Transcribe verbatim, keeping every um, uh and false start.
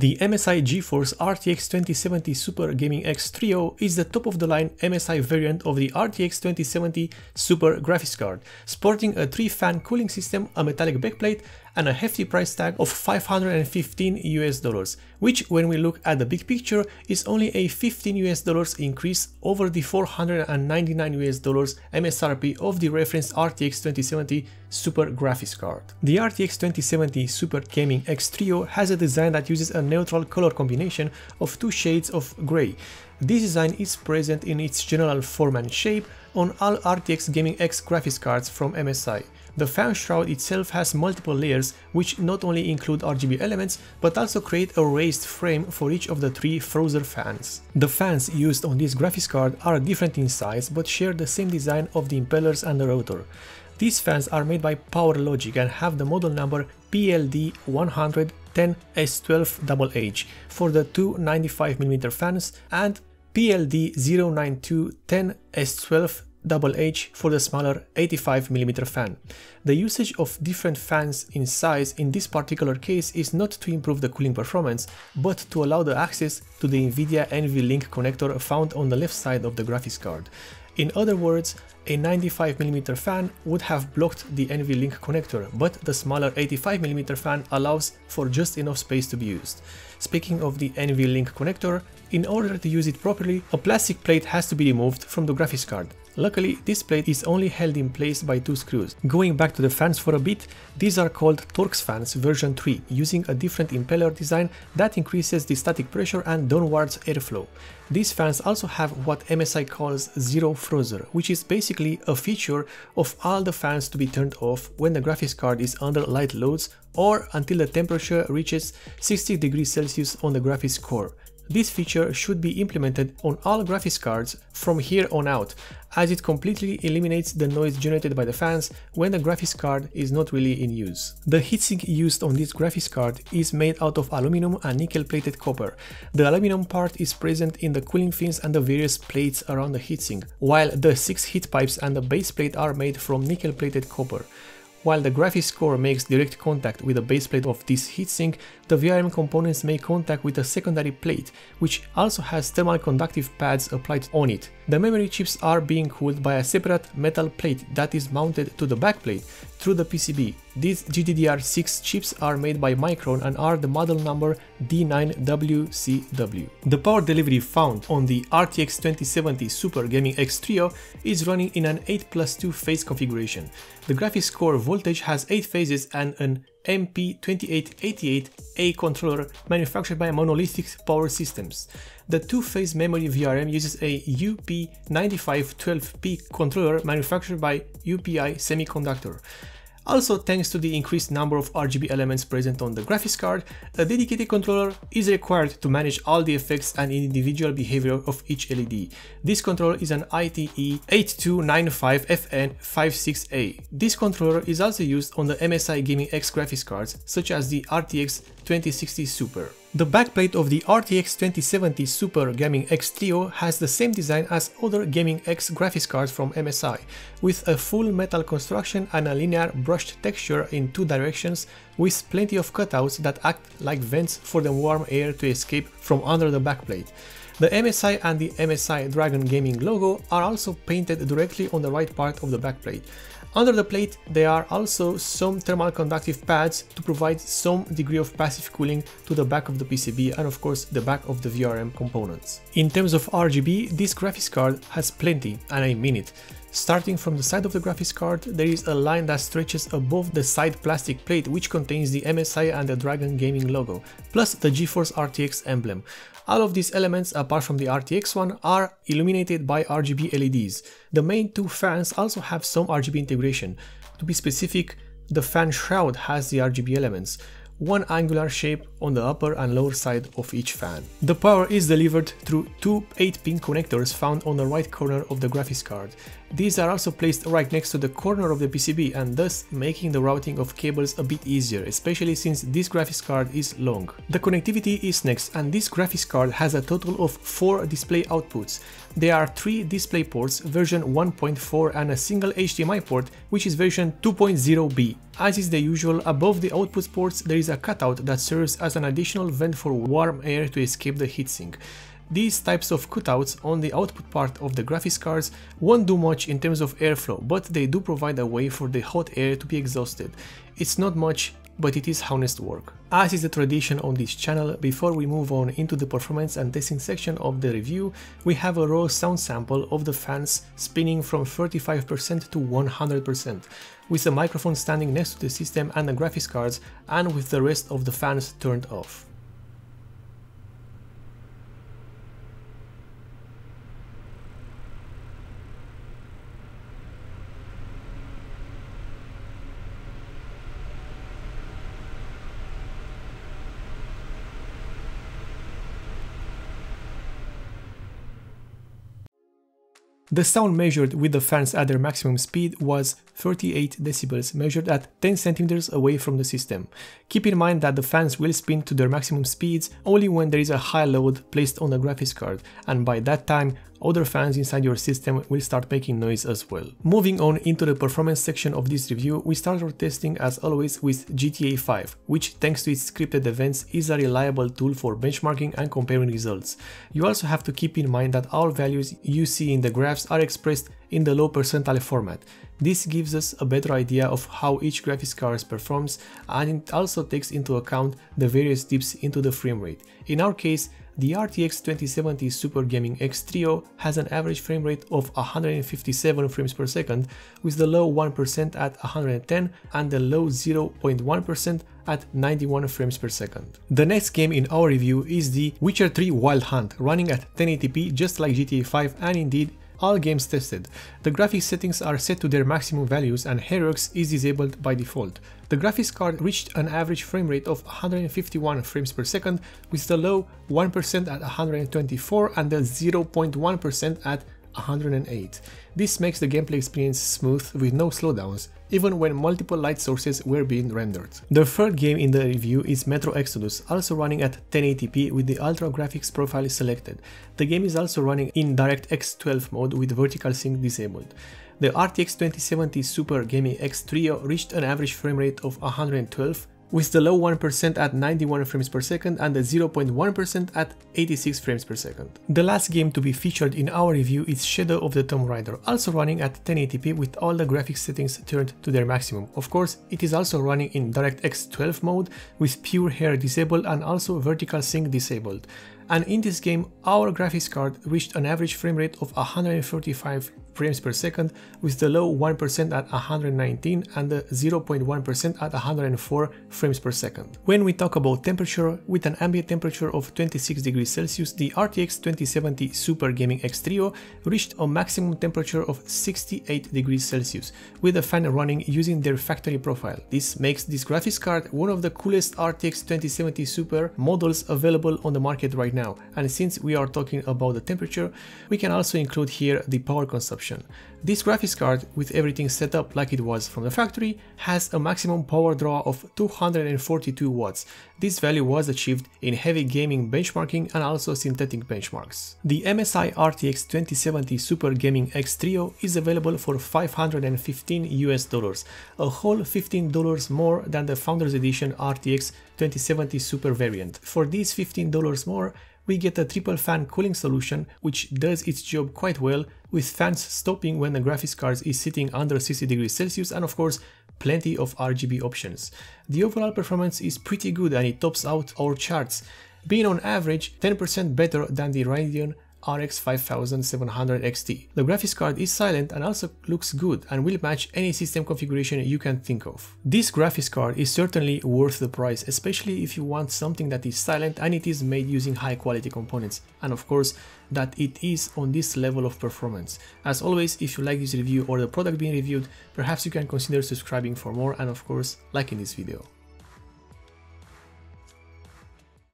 The M S I GeForce R T X twenty seventy Super Gaming X Trio is the top-of-the-line M S I variant of the R T X twenty seventy Super graphics card, sporting a three-fan cooling system, a metallic backplate, and a hefty price tag of five hundred fifteen US dollars, which, when we look at the big picture, is only a fifteen US dollars increase over the four hundred ninety-nine US dollars M S R P of the reference R T X twenty seventy Super graphics card. The R T X twenty seventy Super Gaming X Trio has a design that uses a neutral color combination of two shades of grey. This design is present in its general form and shape on all R T X Gaming X graphics cards from M S I. The fan shroud itself has multiple layers, which not only include R G B elements, but also create a raised frame for each of the three Frozer fans. The fans used on this graphics card are different in size, but share the same design of the impellers and the rotor. These fans are made by PowerLogic and have the model number P L D one zero zero one zero S one two H H for the two ninety-five millimeter fans and P L D zero nine two one zero S one two H H for the smaller eighty-five millimeter fan. The usage of different fans in size in this particular case is not to improve the cooling performance, but to allow the access to the NVIDIA NVLink connector found on the left side of the graphics card. In other words, a ninety-five millimeter fan would have blocked the NVLink connector, but the smaller eighty-five millimeter fan allows for just enough space to be used. Speaking of the NVLink connector, in order to use it properly, a plastic plate has to be removed from the graphics card. Luckily, this plate is only held in place by two screws. Going back to the fans for a bit, these are called Torx fans version three, using a different impeller design that increases the static pressure and downwards airflow. These fans also have what M S I calls Zero Frozer, which is basically a feature of all the fans to be turned off when the graphics card is under light loads or until the temperature reaches sixty degrees Celsius on the graphics core. This feature should be implemented on all graphics cards from here on out, as it completely eliminates the noise generated by the fans when the graphics card is not really in use. The heatsink used on this graphics card is made out of aluminum and nickel-plated copper. The aluminum part is present in the cooling fins and the various plates around the heatsink, while the six heat pipes and the base plate are made from nickel-plated copper. While the graphics core makes direct contact with the baseplate of this heatsink, the V R M components make contact with a secondary plate, which also has thermal conductive pads applied on it. The memory chips are being cooled by a separate metal plate that is mounted to the backplate through the P C B. These G D D R six chips are made by Micron and are the model number D nine W C W. The power delivery found on the R T X twenty seventy Super Gaming X Trio is running in an eight plus two phase configuration. The graphics core voltage has eight phases and an M P twenty-eight eighty-eight A controller manufactured by Monolithic Power Systems. The two-phase memory V R M uses a U P nine five one two P controller manufactured by U P I Semiconductor. Also, thanks to the increased number of R G B elements present on the graphics card, a dedicated controller is required to manage all the effects and individual behavior of each L E D. This controller is an I T E eight two nine five F N five six A. This controller is also used on the M S I Gaming X graphics cards, such as the R T X twenty sixty Super. The backplate of the R T X twenty seventy Super Gaming X Trio has the same design as other Gaming X graphics cards from M S I, with a full metal construction and a linear brushed texture in two directions, with plenty of cutouts that act like vents for the warm air to escape from under the backplate. The M S I and the M S I Dragon Gaming logo are also painted directly on the right part of the backplate. Under the plate, there are also some thermal conductive pads to provide some degree of passive cooling to the back of the P C B and, of course, the back of the V R M components. In terms of R G B, this graphics card has plenty, and I mean it. Starting from the side of the graphics card, there is a line that stretches above the side plastic plate, which contains the M S I and the Dragon Gaming logo, plus the GeForce R T X emblem. All of these elements, apart from the R T X one, are illuminated by R G B L E Ds. The main two fans also have some R G B integration. To be specific, the fan shroud has the R G B elements, one angular shape on the upper and lower side of each fan. The power is delivered through two eight pin connectors found on the right corner of the graphics card. These are also placed right next to the corner of the P C B and thus making the routing of cables a bit easier, especially since this graphics card is long. The connectivity is next, and this graphics card has a total of four display outputs. There are three display ports, version one point four and a single H D M I port, which is version two point zero B. As is the usual, above the output ports there is a cutout that serves as an additional vent for warm air to escape the heatsink. These types of cutouts on the output part of the graphics cards won't do much in terms of airflow, but they do provide a way for the hot air to be exhausted. It's not much, but it is honest work. As is the tradition on this channel, before we move on into the performance and testing section of the review, we have a raw sound sample of the fans spinning from thirty-five percent to one hundred percent, with the microphone standing next to the system and the graphics cards, and with the rest of the fans turned off. The sound measured with the fans at their maximum speed was thirty-eight decibels, measured at ten centimeters away from the system. Keep in mind that the fans will spin to their maximum speeds only when there is a high load placed on the graphics card, and by that time other fans inside your system will start making noise as well. Moving on into the performance section of this review, we start our testing as always with G T A five, which thanks to its scripted events is a reliable tool for benchmarking and comparing results. You also have to keep in mind that all values you see in the graphs are expressed in the low percentile format. This gives us a better idea of how each graphics card performs, and it also takes into account the various dips into the frame rate. In our case, the R T X twenty seventy Super Gaming X Trio has an average frame rate of one hundred fifty-seven frames per second, with the low one percent at one hundred ten and the low zero point one percent at ninety-one frames per second. The next game in our review is the Witcher three Wild Hunt, running at ten eighty p just like G T A five, and indeed all games tested. The graphics settings are set to their maximum values and Herox is disabled by default. The graphics card reached an average frame rate of one hundred fifty-one frames per second, with the low one percent at one hundred twenty-four and the zero point one percent at one hundred eight. This makes the gameplay experience smooth with no slowdowns, even when multiple light sources were being rendered. The third game in the review is Metro Exodus, also running at ten eighty p with the ultra graphics profile selected. The game is also running in DirectX twelve mode with vertical sync disabled. The R T X twenty seventy Super Gaming X Trio reached an average frame rate of one hundred twelve, with the low one percent at ninety-one frames per second and the zero point one percent at eighty-six frames per second. The last game to be featured in our review is Shadow of the Tomb Raider, also running at ten eighty p with all the graphics settings turned to their maximum. Of course, it is also running in DirectX twelve mode with pure hair disabled and also vertical sync disabled. And in this game, our graphics card reached an average frame rate of one hundred thirty-five frames per second, with the low one percent at one hundred nineteen and the zero point one percent at one hundred four frames per second. When we talk about temperature, with an ambient temperature of twenty-six degrees Celsius, the R T X twenty seventy Super Gaming X Trio reached a maximum temperature of sixty-eight degrees Celsius, with a fan running using their factory profile. This makes this graphics card one of the coolest R T X twenty seventy Super models available on the market right now. Now, and since we are talking about the temperature, we can also include here the power consumption. This graphics card, with everything set up like it was from the factory, has a maximum power draw of two hundred forty-two watts. This value was achieved in heavy gaming benchmarking and also synthetic benchmarks. The M S I R T X twenty seventy Super Gaming X Trio is available for five hundred fifteen US dollars, a whole fifteen dollars more than the Founders Edition R T X twenty seventy Super variant. For these fifteen dollars more, we get a triple fan cooling solution, which does its job quite well, with fans stopping when the graphics card is sitting under sixty degrees Celsius, and of course plenty of R G B options. The overall performance is pretty good and it tops out our charts, being on average ten percent better than the Radeon R X five thousand seven hundred X T. The graphics card is silent and also looks good and will match any system configuration you can think of. This graphics card is certainly worth the price, especially if you want something that is silent and it is made using high quality components, and of course that it is on this level of performance. As always, if you like this review or the product being reviewed, perhaps you can consider subscribing for more and of course liking this video.